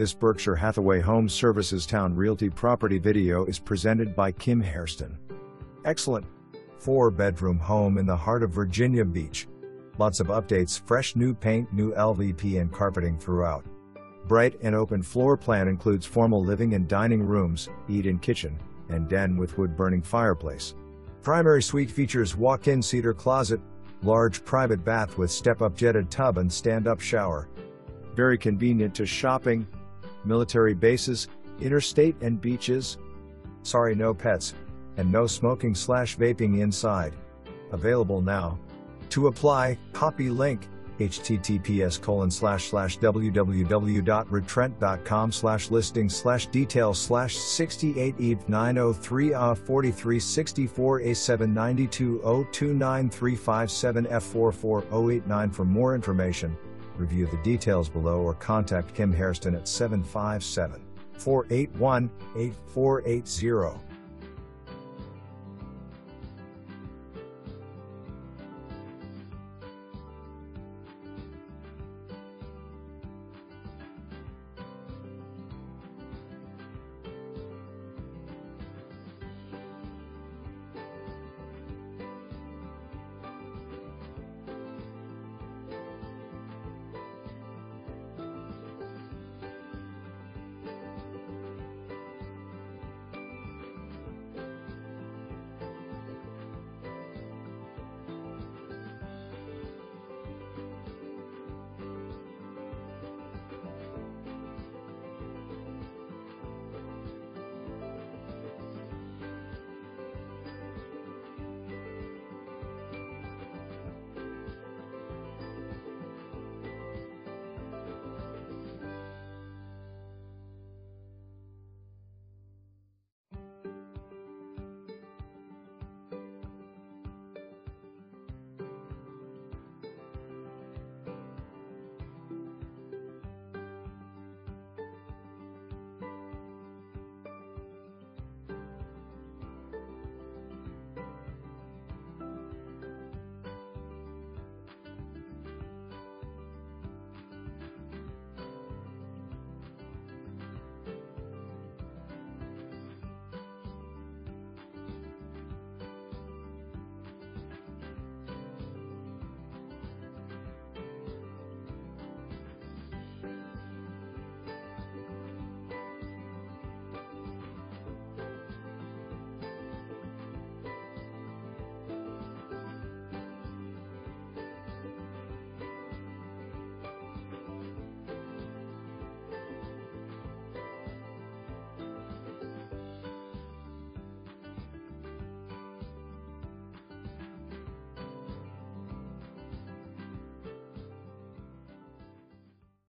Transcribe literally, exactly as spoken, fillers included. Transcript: This Berkshire Hathaway HomeServices Towne Realty property video is presented by Kim Hairston. Excellent four-bedroom home in the heart of Virginia Beach. Lots of updates, fresh new paint, new L V P and carpeting throughout. Bright and open floor plan includes formal living and dining rooms, eat and kitchen, and den with wood-burning fireplace. Primary suite features walk-in cedar closet, large private bath with step-up jetted tub and stand-up shower. Very convenient to shopping, military bases, interstate and beaches. Sorry, no pets, and no smoking slash vaping inside. Available now. To apply, copy link, https colon slash slash www.retrent.com slash listing slash details slash 68 eve 903 a 43 64 a 792 029 f 44089 for more information. Review the details below or contact Kim Hairston at seven five seven, four eight one, eight four eight zero.